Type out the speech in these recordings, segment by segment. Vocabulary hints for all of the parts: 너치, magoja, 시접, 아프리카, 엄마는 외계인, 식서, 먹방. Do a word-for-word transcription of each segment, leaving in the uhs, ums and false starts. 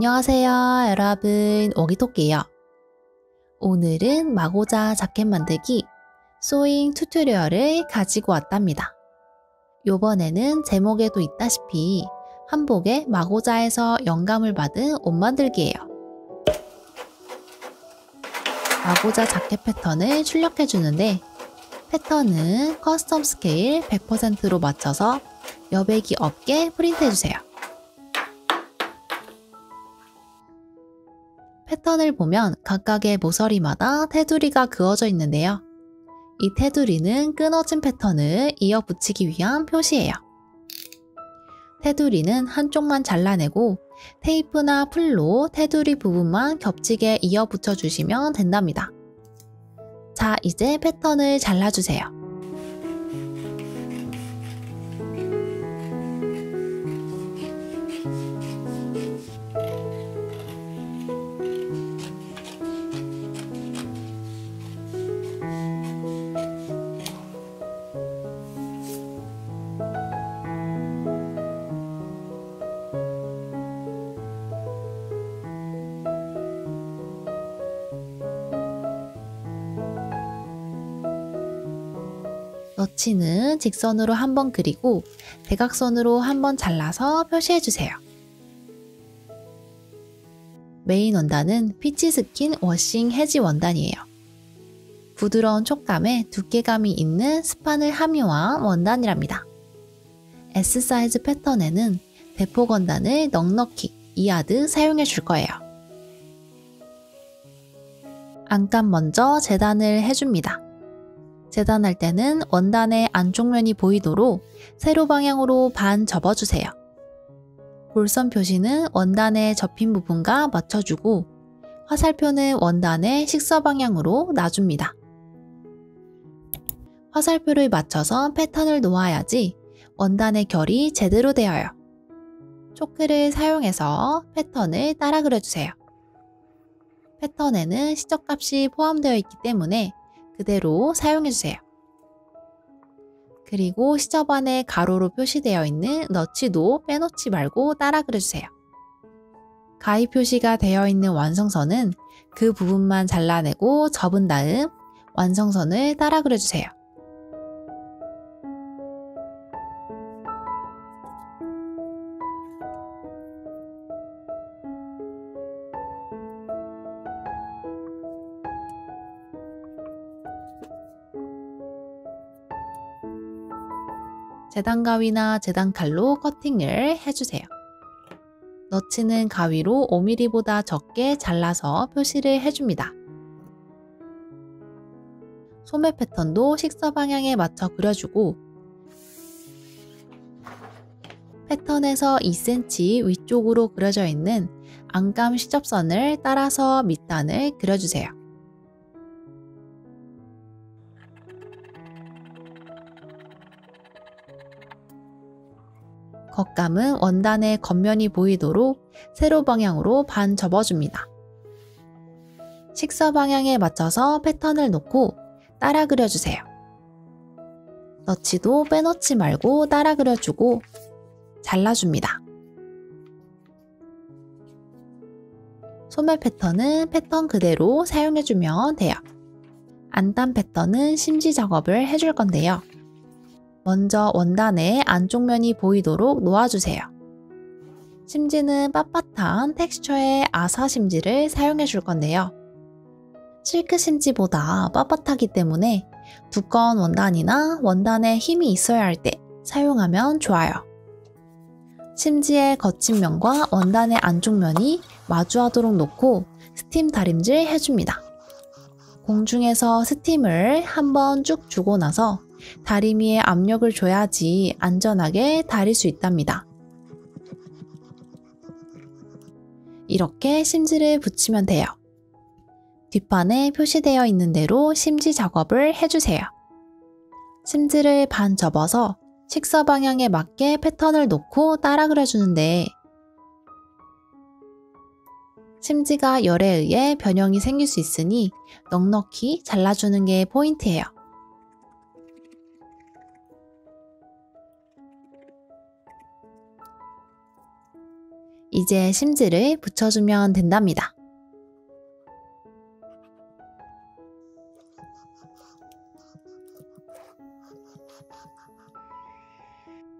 안녕하세요 여러분, 오기토끼예요. 오늘은 마고자 자켓 만들기 소잉 튜토리얼을 가지고 왔답니다. 요번에는 제목에도 있다시피 한복에 마고자에서 영감을 받은 옷 만들기예요. 마고자 자켓 패턴을 출력해 주는데, 패턴은 커스텀 스케일 백 퍼센트로 맞춰서 여백이 없게 프린트해 주세요. 패턴을 보면 각각의 모서리마다 테두리가 그어져 있는데요. 이 테두리는 끊어진 패턴을 이어 붙이기 위한 표시예요. 테두리는 한쪽만 잘라내고 테이프나 풀로 테두리 부분만 겹치게 이어 붙여주시면 된답니다. 자, 이제 패턴을 잘라주세요. 너치는 직선으로 한번 그리고 대각선으로 한번 잘라서 표시해주세요. 메인 원단은 피치 스킨 워싱 해지 원단이에요. 부드러운 촉감에 두께감이 있는 스판을 함유한 원단이랍니다. S사이즈 패턴에는 대폭 원단을 넉넉히 이 야드 사용해줄 거예요. 안감 먼저 재단을 해줍니다. 재단할 때는 원단의 안쪽면이 보이도록 세로 방향으로 반 접어주세요. 골선 표시는 원단의 접힌 부분과 맞춰주고, 화살표는 원단의 식서 방향으로 놔줍니다. 화살표를 맞춰서 패턴을 놓아야지 원단의 결이 제대로 되어요. 초크를 사용해서 패턴을 따라 그려주세요. 패턴에는 시접값이 포함되어 있기 때문에 그대로 사용해주세요. 그리고 시접 안에 가로로 표시되어 있는 너치도 빼놓지 말고 따라 그려주세요. 가위 표시가 되어 있는 완성선은 그 부분만 잘라내고 접은 다음 완성선을 따라 그려주세요. 재단 가위나 재단 칼로 커팅을 해주세요. 너치는 가위로 오 밀리미터보다 적게 잘라서 표시를 해줍니다. 소매 패턴도 식서 방향에 맞춰 그려주고, 패턴에서 이 센티미터 위쪽으로 그려져 있는 안감 시접선을 따라서 밑단을 그려주세요. 겉감은 원단의 겉면이 보이도록 세로 방향으로 반 접어줍니다. 식서 방향에 맞춰서 패턴을 놓고 따라 그려주세요. 너치도 빼놓지 말고 따라 그려주고 잘라줍니다. 소매 패턴은 패턴 그대로 사용해주면 돼요. 안단 패턴은 심지 작업을 해줄 건데요. 먼저 원단의 안쪽면이 보이도록 놓아주세요. 심지는 빳빳한 텍스처의 아사 심지를 사용해 줄 건데요. 실크 심지보다 빳빳하기 때문에 두꺼운 원단이나 원단에 힘이 있어야 할 때 사용하면 좋아요. 심지의 거친 면과 원단의 안쪽면이 마주하도록 놓고 스팀 다림질 해줍니다. 공중에서 스팀을 한번 쭉 주고 나서 다리미에 압력을 줘야지 안전하게 다릴 수 있답니다. 이렇게 심지를 붙이면 돼요. 뒷판에 표시되어 있는 대로 심지 작업을 해주세요. 심지를 반 접어서 식서 방향에 맞게 패턴을 놓고 따라 그려주는데, 심지가 열에 의해 변형이 생길 수 있으니 넉넉히 잘라주는 게 포인트예요. 이제 심지를 붙여주면 된답니다.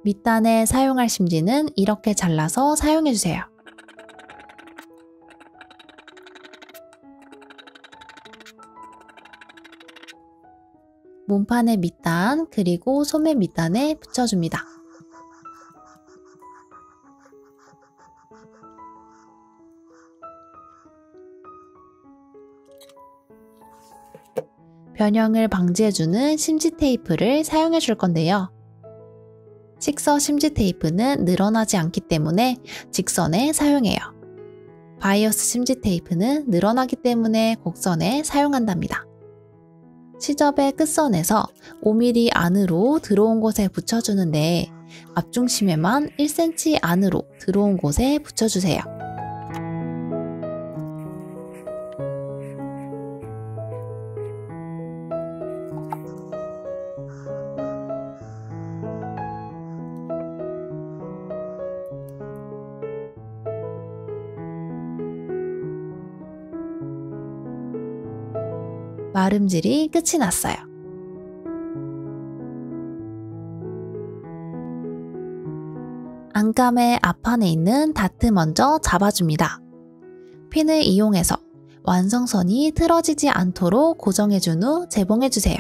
밑단에 사용할 심지는 이렇게 잘라서 사용해주세요. 몸판의 밑단 그리고 소매 밑단에 붙여줍니다. 변형을 방지해주는 심지 테이프를 사용해 줄 건데요. 직서 심지 테이프는 늘어나지 않기 때문에 직선에 사용해요. 바이어스 심지 테이프는 늘어나기 때문에 곡선에 사용한답니다. 시접의 끝선에서 오 밀리미터 안으로 들어온 곳에 붙여주는데 앞중심에만 일 센티미터 안으로 들어온 곳에 붙여주세요. 마름질이 끝이 났어요. 안감의 앞판에 있는 다트 먼저 잡아줍니다. 핀을 이용해서 완성선이 틀어지지 않도록 고정해준 후 재봉해주세요.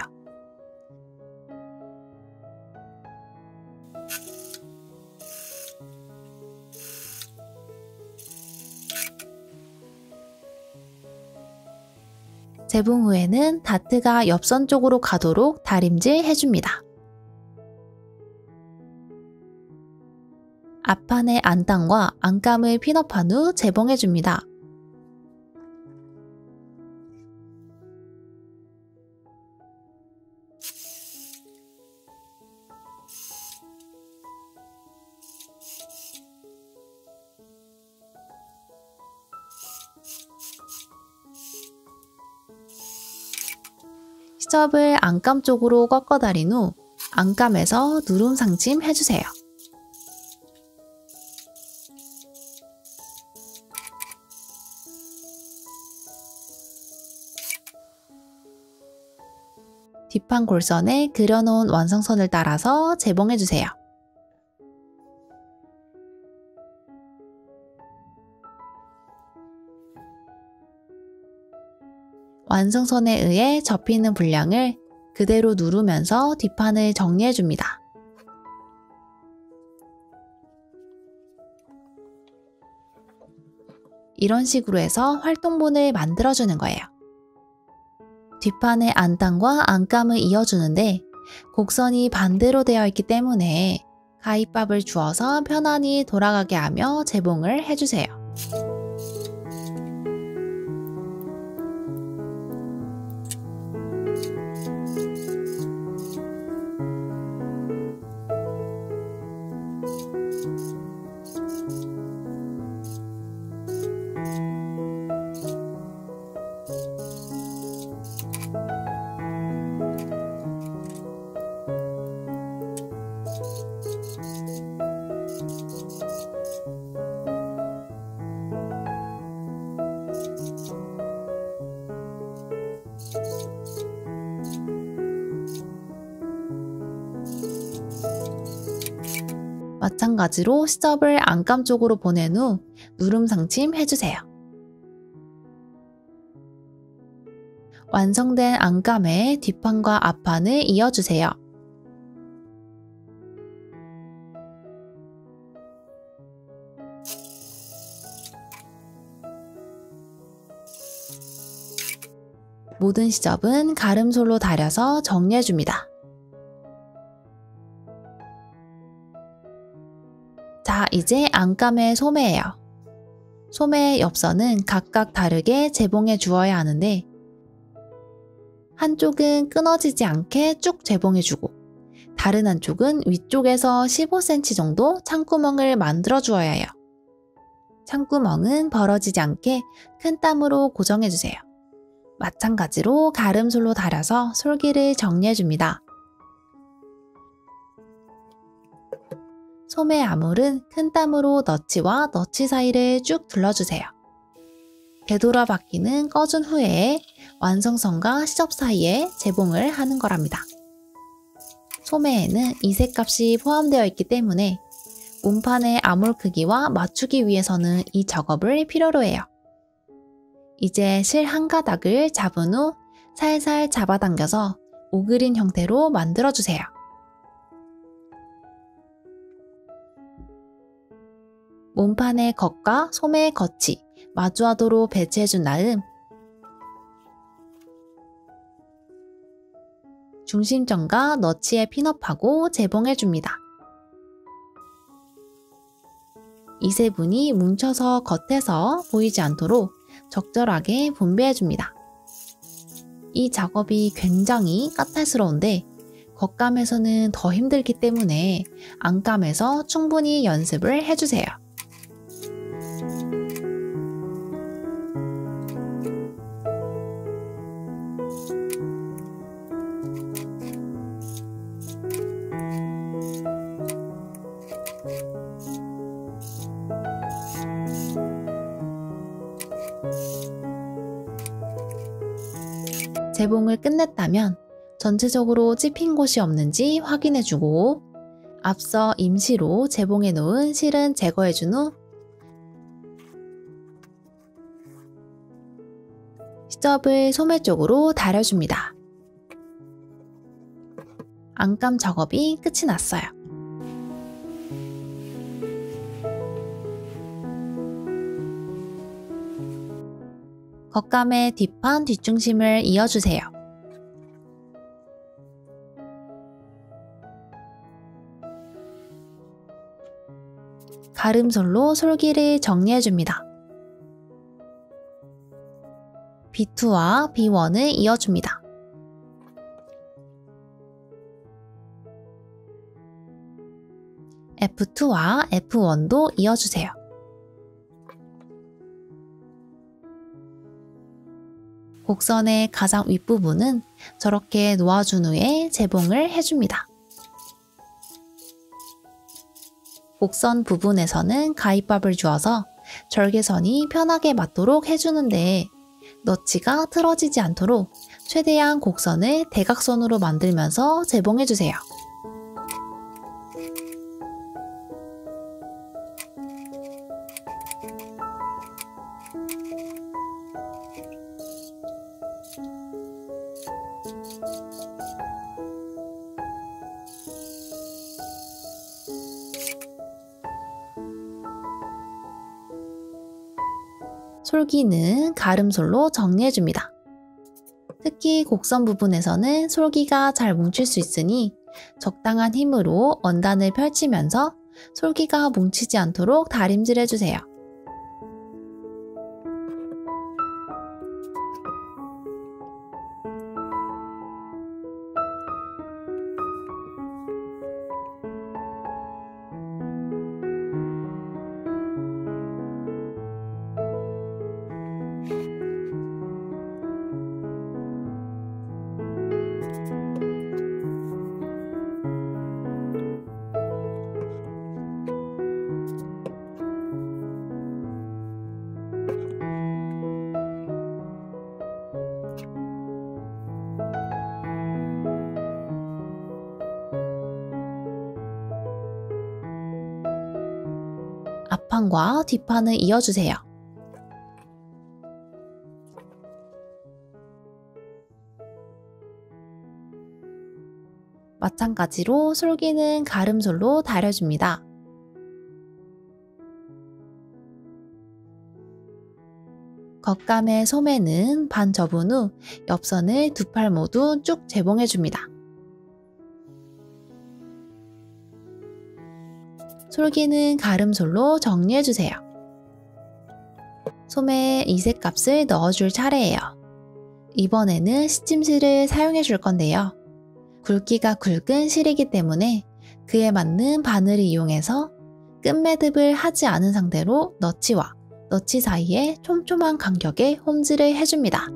재봉 후에는 다트가 옆선 쪽으로 가도록 다림질 해줍니다. 앞판의 안단과 안감을 핀업한 후 재봉해줍니다. 시접을 안감 쪽으로 꺾어 다린 후 안감에서 누름 상침 해주세요. 뒷판 골선에 그려놓은 완성선을 따라서 재봉해주세요. 완성선에 의해 접히는 분량을 그대로 누르면서 뒷판을 정리해줍니다. 이런 식으로 해서 활동본을 만들어주는 거예요. 뒷판의 안단과 안감을 이어주는데 곡선이 반대로 되어 있기 때문에 가위밥을 주어서 편안히 돌아가게 하며 재봉을 해주세요. 마찬가지로 시접을 안감 쪽으로 보낸 후 누름 상침 해주세요. 완성된 안감의 뒷판과 앞판을 이어주세요. 모든 시접은 가름솔로 다려서 정리해줍니다. 자, 이제 안감의 소매예요. 소매의 옆선은 각각 다르게 재봉해 주어야 하는데 한쪽은 끊어지지 않게 쭉 재봉해 주고 다른 한쪽은 위쪽에서 십오 센티미터 정도 창구멍을 만들어 주어야 해요. 창구멍은 벌어지지 않게 큰 땀으로 고정해 주세요. 마찬가지로 가름솔로 다려서 솔기를 정리해 줍니다. 소매 아물은 큰 땀으로 너치와 너치 사이를 쭉 둘러주세요. 되돌아 바퀴는 꺼준 후에 완성선과 시접 사이에 재봉을 하는 거랍니다. 소매에는 이색값이 포함되어 있기 때문에 몸판의 아몰 크기와 맞추기 위해서는 이 작업을 필요로 해요. 이제 실 한 가닥을 잡은 후 살살 잡아당겨서 오그린 형태로 만들어주세요. 몸판의 겉과 소매의 겉이 마주하도록 배치해준 다음 중심점과 너치에 핀업하고 재봉해줍니다. 이 세분이 뭉쳐서 겉에서 보이지 않도록 적절하게 분배해줍니다. 이 작업이 굉장히 까탈스러운데 겉감에서는 더 힘들기 때문에 안감에서 충분히 연습을 해주세요. 재봉을 끝냈다면 전체적으로 찝힌 곳이 없는지 확인해주고 앞서 임시로 재봉해놓은 실은 제거해준 후 시접을 소매 쪽으로 다려줍니다. 안감 작업이 끝이 났어요. 겉감의 뒷판 뒷중심을 이어주세요. 가름솔로 솔기를 정리해줍니다. 비 투와 비 원을 이어줍니다. 에프 투와 에프 원도 이어주세요. 곡선의 가장 윗부분은 저렇게 놓아준 후에 재봉을 해줍니다. 곡선 부분에서는 가위밥을 주어서 절개선이 편하게 맞도록 해주는데 너치가 틀어지지 않도록 최대한 곡선을 대각선으로 만들면서 재봉해주세요. 솔기는 가름솔로 정리해줍니다. 특히 곡선 부분에서는 솔기가 잘 뭉칠 수 있으니 적당한 힘으로 원단을 펼치면서 솔기가 뭉치지 않도록 다림질해주세요. 앞판과 뒷판을 이어주세요. 마찬가지로 솔기는 가름솔로 다려줍니다. 겉감의 소매는 반 접은 후 옆선을 두 팔 모두 쭉 재봉해줍니다. 솔기는 가름솔로 정리해주세요. 소매에 이색값을 넣어줄 차례예요. 이번에는 시침실을 사용해줄 건데요. 굵기가 굵은 실이기 때문에 그에 맞는 바늘을 이용해서 끝 매듭을 하지 않은 상태로 너치와 너치 사이에 촘촘한 간격의 홈질을 해줍니다.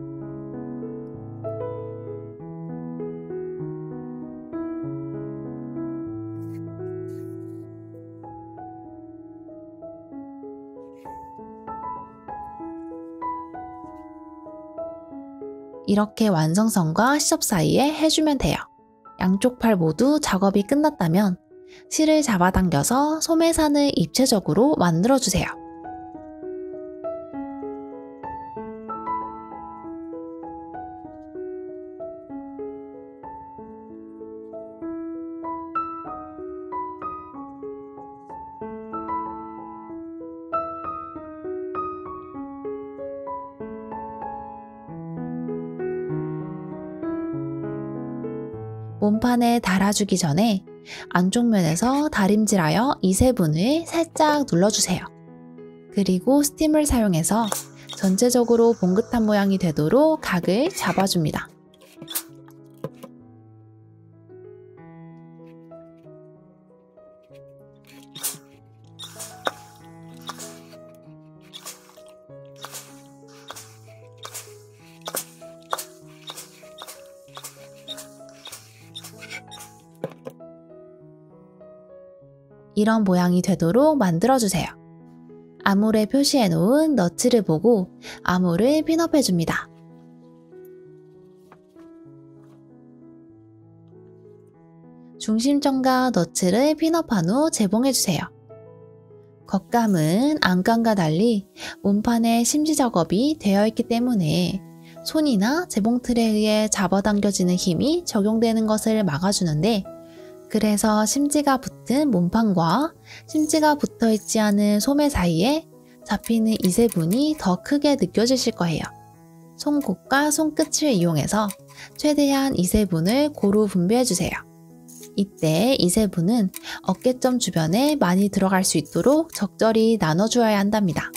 이렇게 완성선과 시접 사이에 해주면 돼요. 양쪽 팔 모두 작업이 끝났다면 실을 잡아당겨서 소매산을 입체적으로 만들어주세요. 몸판에 달아주기 전에 안쪽 면에서 다림질하여 이세분을 살짝 눌러주세요. 그리고 스팀을 사용해서 전체적으로 봉긋한 모양이 되도록 각을 잡아줍니다. 이런 모양이 되도록 만들어주세요. 암홀에 표시해놓은 너츠를 보고 암홀을 핀업해줍니다. 중심점과 너츠를 핀업한 후 재봉해주세요. 겉감은 안감과 달리 몸판에 심지 작업이 되어 있기 때문에 손이나 재봉틀에 의해 잡아당겨지는 힘이 적용되는 것을 막아주는데, 그래서 심지가 붙은 몸판과 심지가 붙어있지 않은 소매 사이에 잡히는 이세분이 더 크게 느껴지실 거예요. 손톱과 손끝을 이용해서 최대한 이세분을 고루 분배해주세요. 이때 이세분은 어깨점 주변에 많이 들어갈 수 있도록 적절히 나눠주어야 한답니다.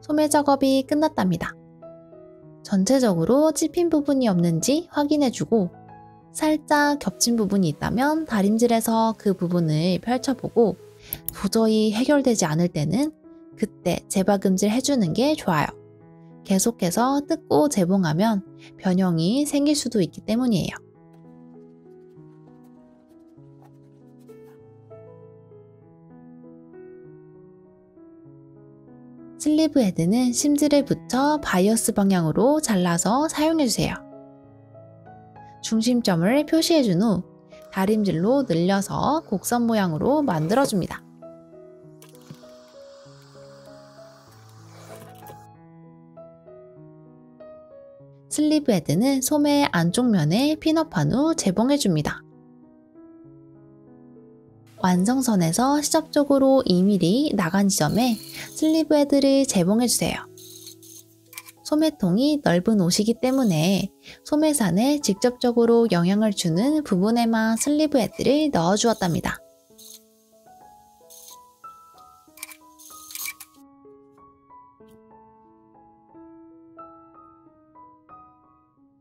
소매 작업이 끝났답니다. 전체적으로 찝힌 부분이 없는지 확인해주고, 살짝 겹친 부분이 있다면 다림질해서 그 부분을 펼쳐보고, 도저히 해결되지 않을 때는 그때 재박음질 해주는 게 좋아요. 계속해서 뜯고 재봉하면 변형이 생길 수도 있기 때문이에요. 슬리브 헤드는 심지를 붙여 바이어스 방향으로 잘라서 사용해주세요. 중심점을 표시해준 후 다림질로 늘려서 곡선 모양으로 만들어줍니다. 슬리브 헤드는 소매 안쪽 면에 핀업한 후 재봉해줍니다. 완성선에서 시접 쪽으로 이 밀리미터 나간 지점에 슬리브 헤드를 재봉해주세요. 소매통이 넓은 옷이기 때문에 소매산에 직접적으로 영향을 주는 부분에만 슬리브 헤드를 넣어주었답니다.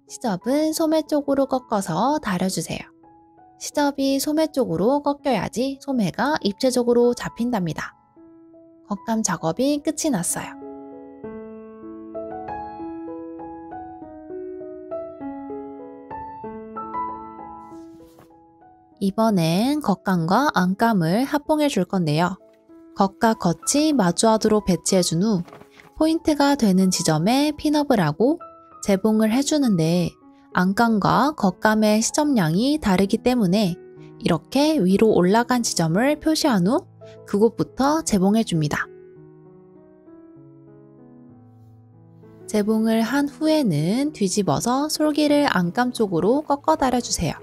시접은 소매 쪽으로 꺾어서 다려주세요. 시접이 소매 쪽으로 꺾여야지 소매가 입체적으로 잡힌답니다. 겉감 작업이 끝이 났어요. 이번엔 겉감과 안감을 합봉해 줄 건데요. 겉과 겉이 마주하도록 배치해 준 후 포인트가 되는 지점에 핀업을 하고 재봉을 해주는데, 안감과 겉감의 시접량이 다르기 때문에 이렇게 위로 올라간 지점을 표시한 후 그곳부터 재봉해줍니다. 재봉을 한 후에는 뒤집어서 솔기를 안감 쪽으로 꺾어 다려주세요.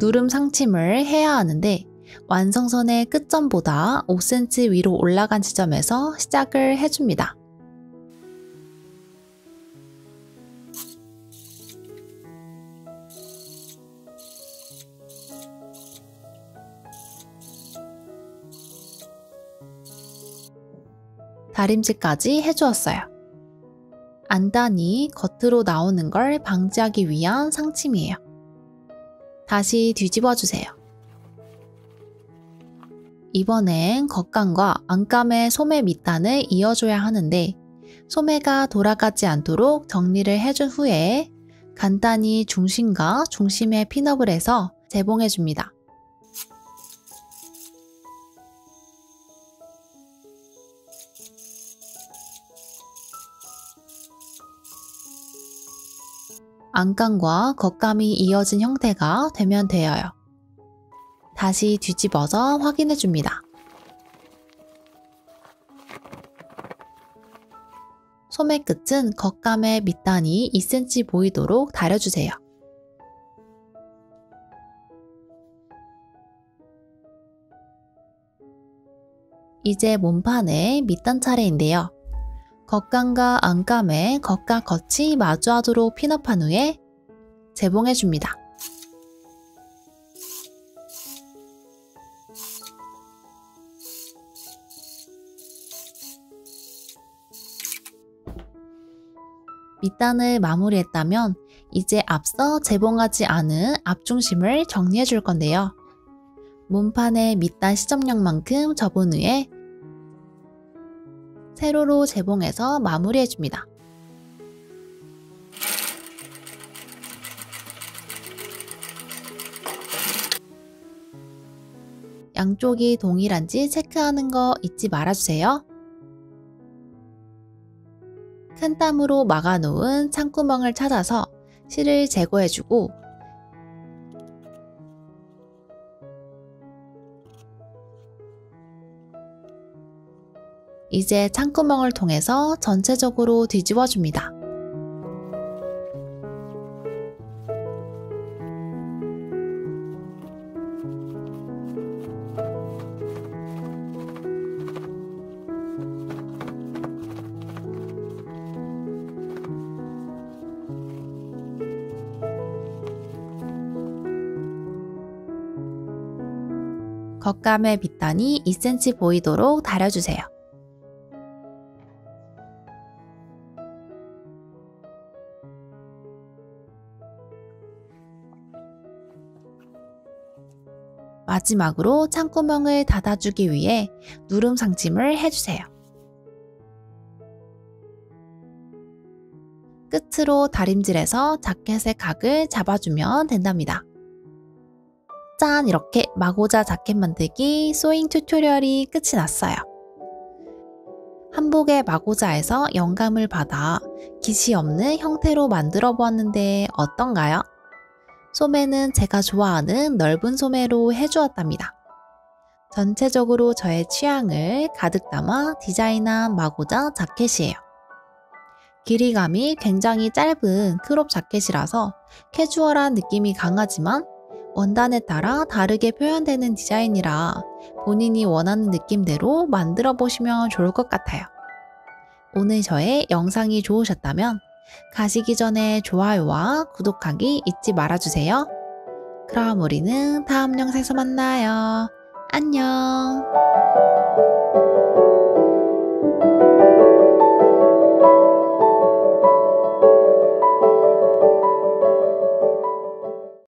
누름 상침을 해야 하는데 완성선의 끝점보다 오 센티미터 위로 올라간 지점에서 시작을 해줍니다. 다림질까지 해주었어요. 안단이 겉으로 나오는 걸 방지하기 위한 상침이에요. 다시 뒤집어 주세요. 이번엔 겉감과 안감의 소매 밑단을 이어줘야 하는데 소매가 돌아가지 않도록 정리를 해준 후에 간단히 중심과 중심에 핀업을 해서 재봉해 줍니다. 안감과 겉감이 이어진 형태가 되면 되어요. 다시 뒤집어서 확인해 줍니다. 소매 끝은 겉감의 밑단이 이 센티미터 보이도록 다려주세요. 이제 몸판의 밑단 차례인데요. 겉감과 안감의 겉과 겉이 마주하도록 핀업한 후에 재봉해 줍니다. 밑단을 마무리했다면 이제 앞서 재봉하지 않은 앞중심을 정리해 줄 건데요. 몸판의 밑단 시접력만큼 접은 후에 세로로 재봉해서 마무리해줍니다. 양쪽이 동일한지 체크하는 거 잊지 말아주세요. 큰 땀으로 막아놓은 창구멍을 찾아서 실을 제거해주고 이제 창구멍을 통해서 전체적으로 뒤집어 줍니다. 겉감의 밑단이 이 센티미터 보이도록 다려주세요. 마지막으로 창구멍을 닫아주기 위해 누름 상침을 해주세요. 끝으로 다림질해서 자켓의 각을 잡아주면 된답니다. 짠! 이렇게 마고자 자켓 만들기 소잉 튜토리얼이 끝이 났어요. 한복의 마고자에서 영감을 받아 깃이 없는 형태로 만들어 보았는데 어떤가요? 소매는 제가 좋아하는 넓은 소매로 해주었답니다. 전체적으로 저의 취향을 가득 담아 디자인한 마고자 자켓이에요. 길이감이 굉장히 짧은 크롭 자켓이라서 캐주얼한 느낌이 강하지만 원단에 따라 다르게 표현되는 디자인이라 본인이 원하는 느낌대로 만들어 보시면 좋을 것 같아요. 오늘 저의 영상이 좋으셨다면 가시기 전에 좋아요와 구독하기 잊지 말아주세요. 그럼 우리는 다음 영상에서 만나요. 안녕.